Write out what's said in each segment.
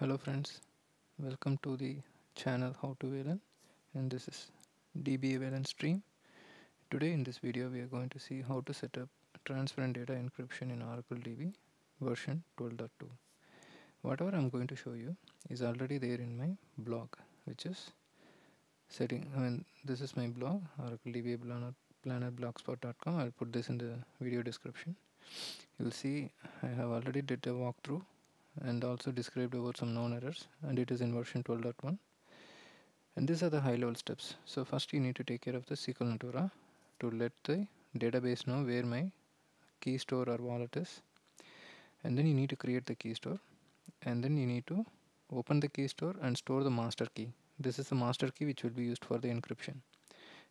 Hello friends, welcome to the channel HowToVelan, and this is DBA Valen stream. Today in this video we are going to see how to set up transparent data encryption in Oracle DB version 12.2. Whatever I'm going to show you is already there in my blog, which is this is my blog, oracledbaplanner.blogspot.com. I'll put this in the video description. You'll see I have already did a walkthrough and also described about some known errors, and it is in version 12.1, and these are the high level steps. So first you need to take care of the SQLNET.ORA to let the database know where my key store or wallet is, and then you need to create the key store, and then you need to open the key store and store the master key. This is the master key which will be used for the encryption,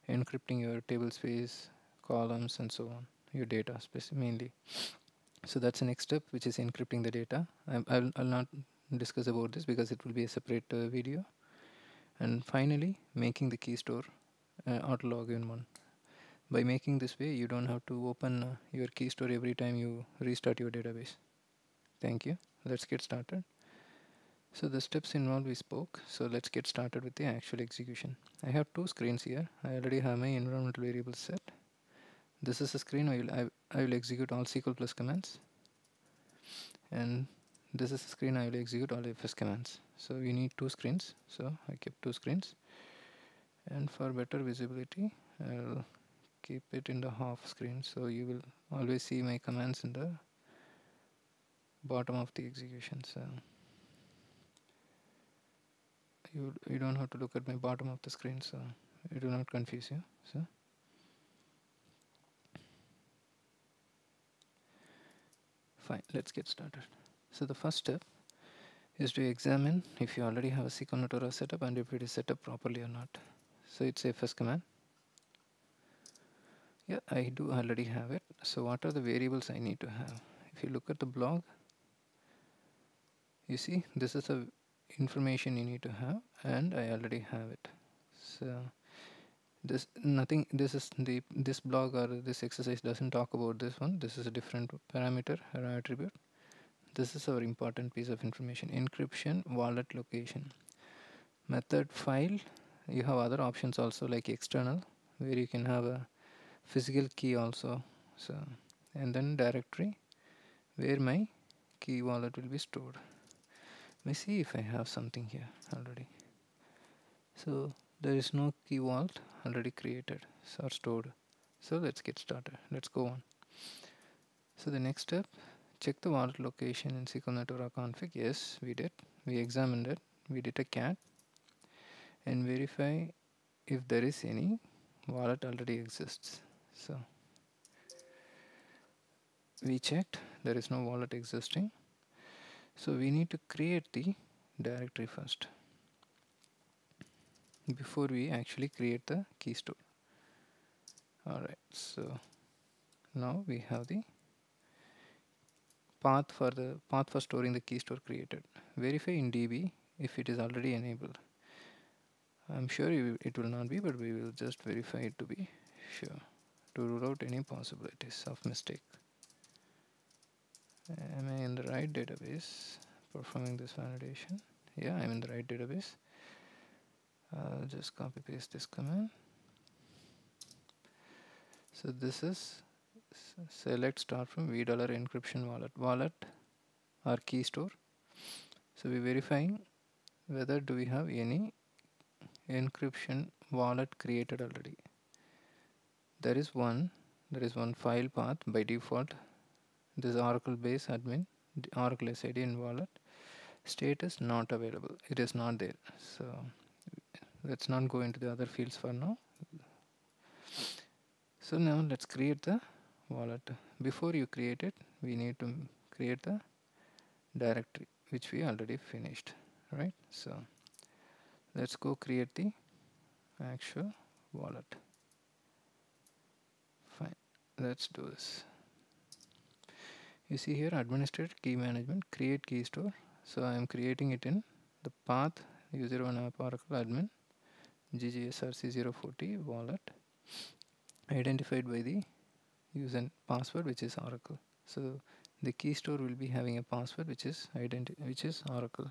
encrypting your table space, columns and so on, your data mainly. So that's the next step, which is encrypting the data. I'll not discuss about this because it will be a separate video. And finally, making the key store auto login one. By making this way, you don't have to open your key store every time you restart your database. Thank you. Let's get started. So the steps involved we spoke. So let's get started with the actual execution. I have two screens here. I already have my environmental variables set. This is a screen where I will execute all SQL+ commands, and this is a screen I will execute all FS commands. So you need two screens, so I kept two screens, and for better visibility I'll keep it in the half screen, so you will always see my commands in the bottom of the execution. So you don't have to look at my bottom of the screen, so it will not confuse you. So fine, let's get started. So the first step is to examine if you already have a SQLNET.ORA setup and if it is set up properly or not. So it's a first command. Yeah, I do already have it. So what are the variables I need to have? If you look at the blog, you see this is the information you need to have, and I already have it. So this blog or this exercise doesn't talk about this one. This is a different parameter or attribute. This is our important piece of information: encryption, wallet location, method, file. You have other options also, like external, where you can have a physical key also. So, and then directory, where my key wallet will be stored. Let me see if I have something here already. So there is no key vault already created or stored. So let's get started. Let's go on. So the next step, check the wallet location in SQLNET.ORA config. Yes, we did. We examined it. We did a cat and verify if there is any wallet already exists. So we checked there is no wallet existing. So we need to create the directory first before we actually create the key store. Alright, so now we have the path for storing the key store created. Verify in DB if it is already enabled. I'm sure it will not be, but we will just verify it to be sure, to rule out any possibilities of mistake. Am I in the right database performing this validation? Yeah, I'm in the right database. I'll just copy paste this command. So this is select start from $v encryption wallet or key store. So we're verifying whether do we have any encryption wallet created already. There is one file path by default. This Oracle base admin, Oracle SID in wallet status not available. It is not there. So let's not go into the other fields for now. So now let's create the wallet. Before you create it, we need to create the directory, which we already finished, right? So let's go create the actual wallet. Fine, let's do this. You see here, administer key management, create key store. So I am creating it in the path user one app Oracle admin GGSRC040 wallet identified by the user and password, which is Oracle. So the key store will be having a password which is Oracle.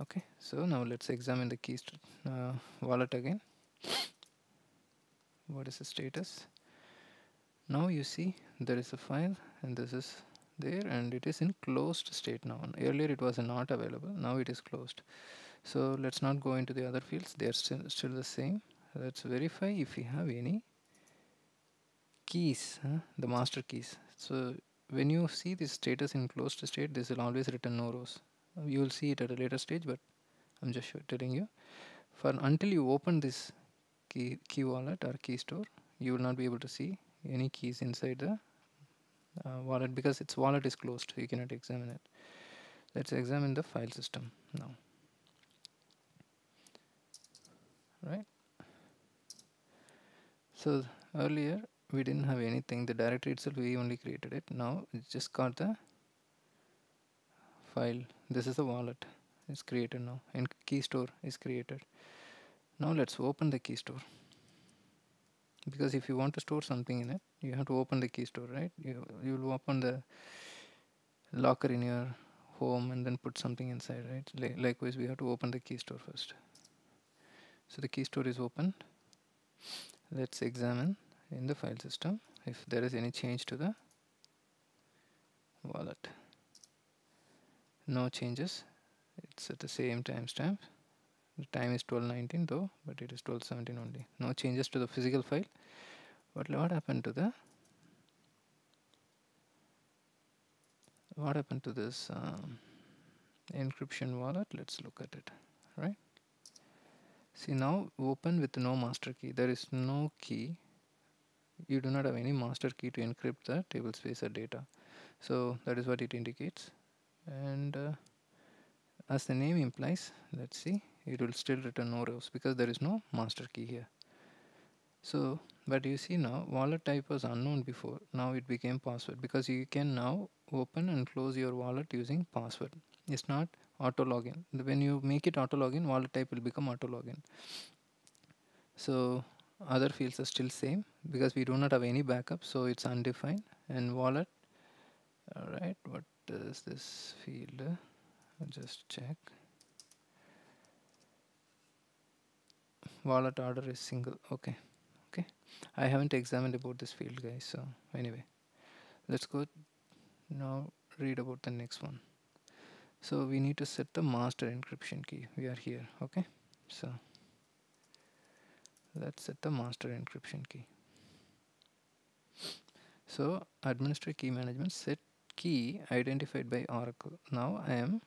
Okay, so now let's examine the keystore wallet again. What is the status? Now you see there is a file and this is there, and it is in closed state now. Earlier it was not available, now it is closed. So let's not go into the other fields, they are still the same. Let's verify if we have any keys, the master keys. So when you see this status in closed state, this will always return no rows. You will see it at a later stage, but I'm just telling you, for until you open this key wallet or key store, you will not be able to see any keys inside the wallet, because its wallet is closed, so you cannot examine it. Let's examine the file system now. Right, so earlier we didn't have anything, the directory itself we only created it. Now it's just got the file. This is the wallet, it's created now, and key store is created. Now let's open the key store, because if you want to store something in it, you have to open the key store, right? You will open the locker in your home and then put something inside, right? Likewise we have to open the key store first. So the key store is open. Let's examine in the file system if there is any change to the wallet. No changes, it's at the same timestamp. The time is 12:19 though, but it is 12:17 only. No changes to the physical file. What happened to this encryption wallet? Let's look at it. Right, see, now open with no master key. There is no key, you do not have any master key to encrypt the table space or data, so that is what it indicates. And as the name implies, let's see, it will still return no rows because there is no master key here. So but you see now wallet type was unknown before, now it became password, because you can now open and close your wallet using password. It's not auto login. When you make it auto login, wallet type will become auto login. So other fields are still same because we do not have any backup, so it's undefined. And wallet, alright, what is this field? I'll just check. Wallet order is single. Okay, I haven't examined about this field, guys, so anyway, let's go now read about the next one. So we need to set the master encryption key. We are here. Okay, so let's set the master encryption key. So administer key management, set key identified by Oracle. Now I am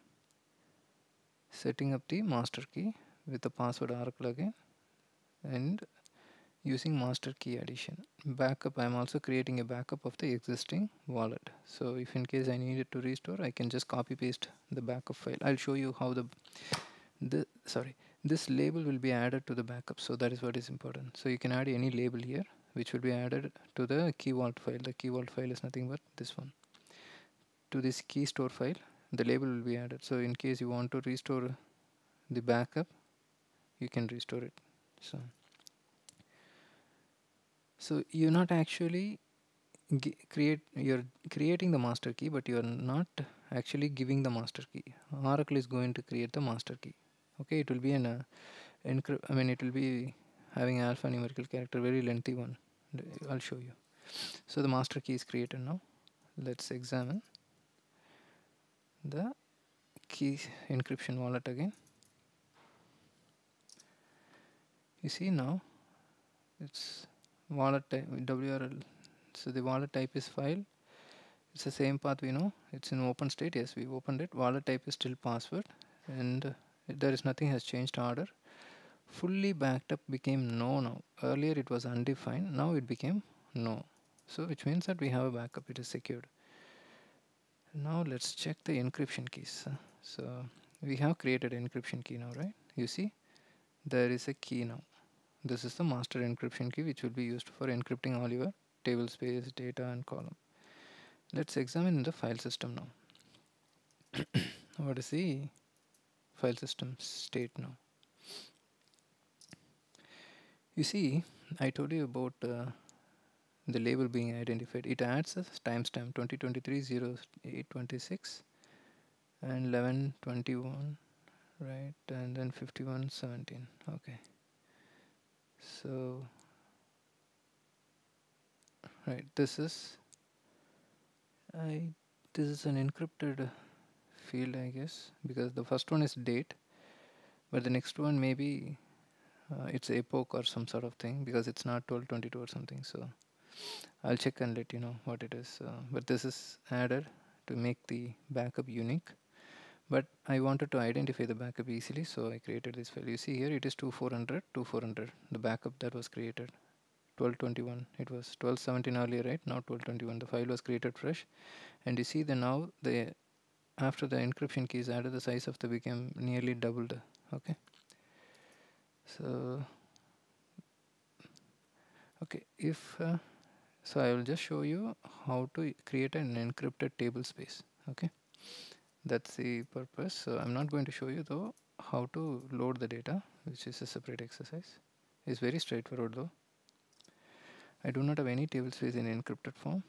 setting up the master key with the password Oracle again, and using master key addition. Backup, I am also creating a backup of the existing wallet, so if in case I needed to restore, I can just copy paste the backup file. I'll show you how this label will be added to the backup, so that is what is important. So you can add any label here, which will be added to the key vault file. The key vault file is nothing but this one. To this key store file, the label will be added, so in case you want to restore the backup, you can restore it. So you're not actually creating the master key, but you're not actually giving the master key. Oracle is going to create the master key. Okay, it will be an it will be having alphanumerical character, very lengthy one. I'll show you. So the master key is created now. Let's examine the key encryption wallet again. You see now it's wallet type WRL, so the wallet type is file, it's the same path we know, it's in open state, yes, we opened it. Wallet type is still password, and there is nothing has changed. Order fully backed up became no now. Earlier it was undefined, now it became no, so which means that we have a backup, it is secured. Now let's check the encryption keys. So we have created encryption key now, right? You see there is a key now. This is the master encryption key, which will be used for encrypting all your table space, data and column. Let's examine the file system now. What is the file system state now? You see, I told you about the label being identified. It adds a timestamp 2023-0826 and 11:21, right, and then 5117. Okay, so right, this is an encrypted field, I guess, because the first one is date, but the next one maybe it's epoch or some sort of thing, because it's not 1222 or something. So I'll check and let you know what it is. But this is added to make the backup unique, but I wanted to identify the backup easily, so I created this file. You see here it is 2400 2400, the backup that was created. 1221, it was 1217 earlier, right? Now 1221, the file was created fresh, and you see the now the after the encryption key is added, the size of the became nearly doubled. Okay, so okay, if so I will just show you how to create an encrypted table space. Okay, that's the purpose. So I'm not going to show you though how to load the data, which is a separate exercise. It's very straightforward though. I do not have any table space in encrypted form.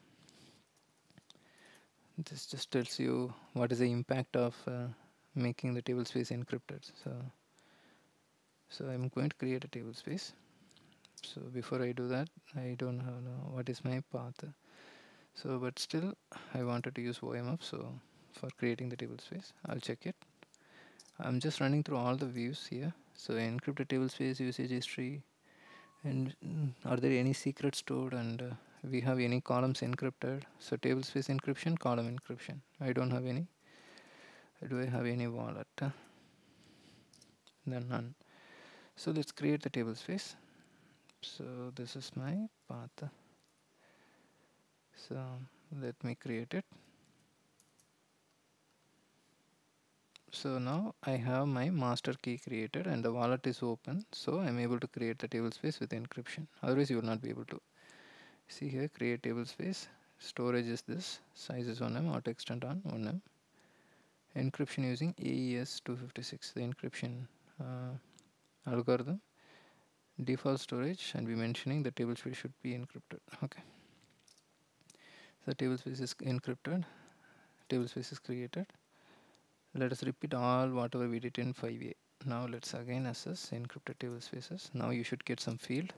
This just tells you what is the impact of making the table space encrypted. So I'm going to create a table space. So before I do that, I don't know what is my path. So but still I wanted to use OMF, so for creating the table space, I'll check it. I'm just running through all the views here. So encrypted table space, usage history, and are there any secrets stored, and we have any columns encrypted. So table space encryption, column encryption. I don't have any. Do I have any wallet? Then none. So let's create the table space. So this is my path. So let me create it. So now I have my master key created and the wallet is open, so I'm able to create the table space with encryption. Otherwise you will not be able to. See here, create table space, storage is this, size is 1M, auto extend on 1M, encryption using AES 256, the encryption algorithm, default storage, and we mentioning the table space should be encrypted. Okay, so table space is encrypted, table space is created. Let us repeat all whatever we did in 5A. Now let's again assess encrypted table spaces. Now you should get some field.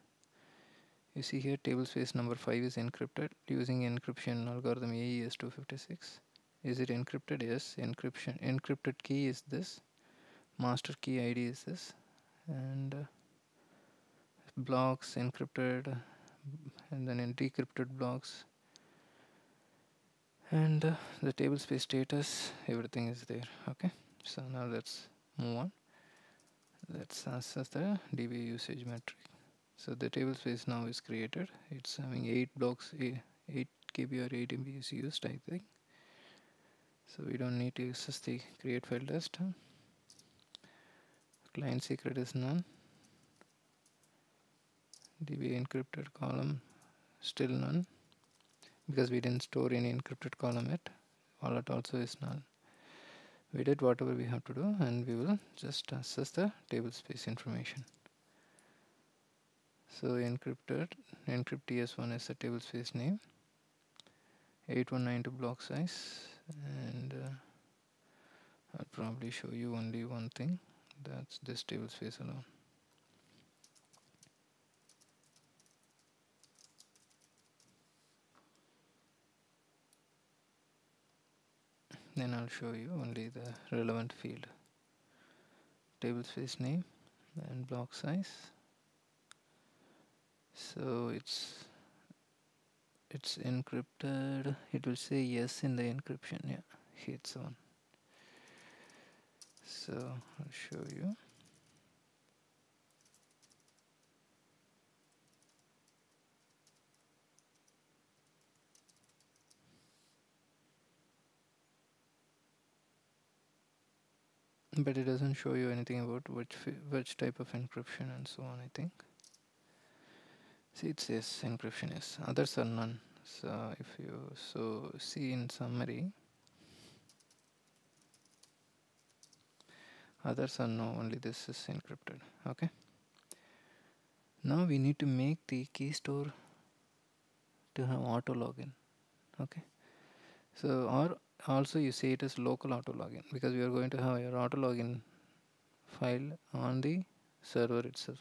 You see here table space number 5 is encrypted using encryption algorithm AES 256. Is it encrypted? Yes. Encryption encrypted key is this. Master key ID is this. And blocks encrypted, and then in decrypted blocks. And the table space status, everything is there. Okay, so now let's move on. Let's assess the DBA usage metric. So the table space now is created. It's having 8 blocks, 8 KB or 8 MB is used, I think. So we don't need to assess the create file list. Client secret is none. DBA encrypted column still none, because we didn't store any encrypted column yet. Wallet also is null. We did whatever we have to do, and we will just access the table space information. So encrypted, encrypt TS1 is the table space name, 8192 block size, and I'll probably show you only one thing, that's this table space alone. Then I'll show you only the relevant field, table space name and block size. So it's encrypted. It will say yes in the encryption. Yeah, hits on. So I'll show you. But it doesn't show you anything about which type of encryption and so on, I think. See, it says encryption is, others are none. So if you see in summary, others are no, only this is encrypted. Okay, now we need to make the key store to have auto login. Okay, so or also you say it is local auto login, because we are going to have your auto login file on the server itself.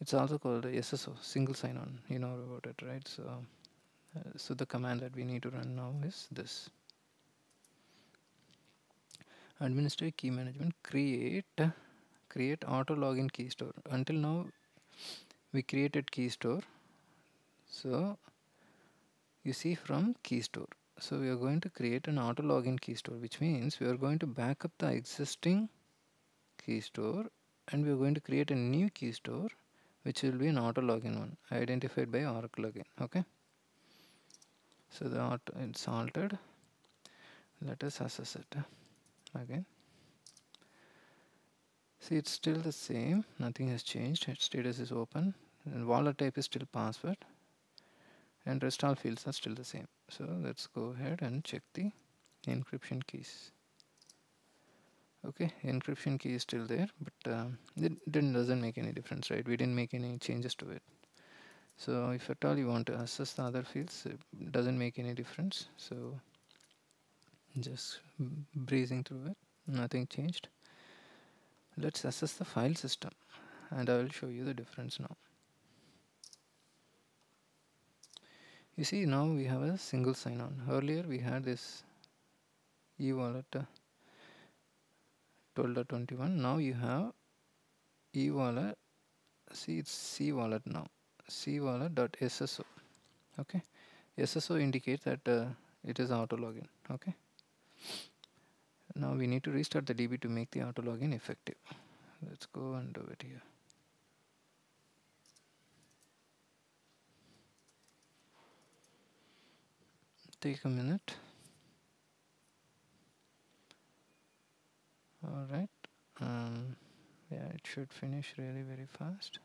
It's also called SSO, single sign-on. You know about it, right? So the command that we need to run now is this: administer key management, create auto login key store. Until now we created key store, so you see from key store. So we are going to create an auto login key store, which means we are going to back up the existing key store and we are going to create a new key store, which will be an auto login one identified by Oracle again. Okay, so the auto, it's altered. Let us access it again. See, it's still the same, nothing has changed. Its status is open and wallet type is still password and rest all fields are still the same. So let's go ahead and check the encryption keys. Okay, encryption key is still there, but it doesn't make any difference, right? We didn't make any changes to it. So if at all you want to access the other fields, it doesn't make any difference. So just breezing through it, nothing changed. Let's access the file system and I will show you the difference now. You see, now we have a single sign-on. Earlier we had this e-wallet 12.21. Now you have e-wallet, see, it's c-wallet now, c-wallet.sso. okay, sso indicates that it is auto login. Okay, now we need to restart the DB to make the auto login effective. Let's go and do it here. Take a minute. All right. Yeah, it should finish really very fast.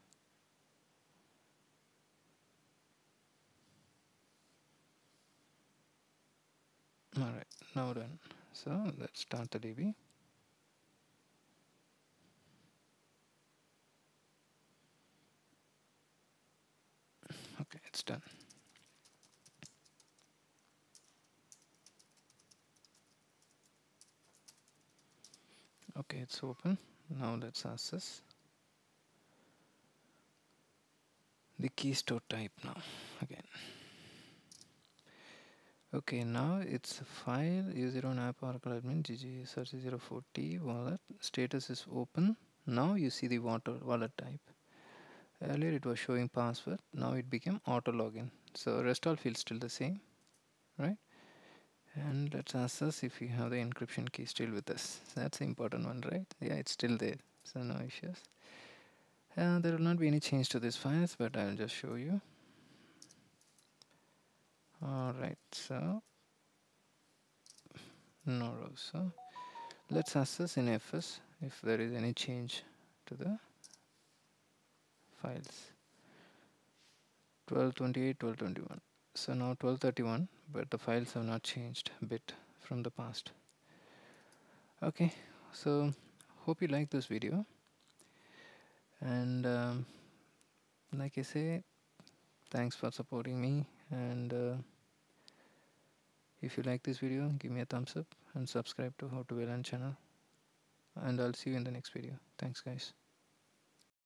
All right, now done. So let's start the DB. Okay, it's done. Okay, it's open. Now let's access the key store type now again. Okay, now it's a file, user on app Oracle admin, GGSRC040 wallet, status is open. Now you see the wallet type. Earlier it was showing password, now it became auto login. So rest all fields still the same, right? And let's assess if you have the encryption key still with us. That's the important one, right? Yeah, it's still there, so no issues. There will not be any change to these files, but I'll just show you. Alright, so no rows. So let's access in FS if there is any change to the files. 1228, 1221. So now 1231, but the files have not changed a bit from the past. Okay, so hope you like this video. And like I say, thanks for supporting me. And if you like this video, give me a thumbs up and subscribe to HowToVelan channel. And I'll see you in the next video. Thanks, guys.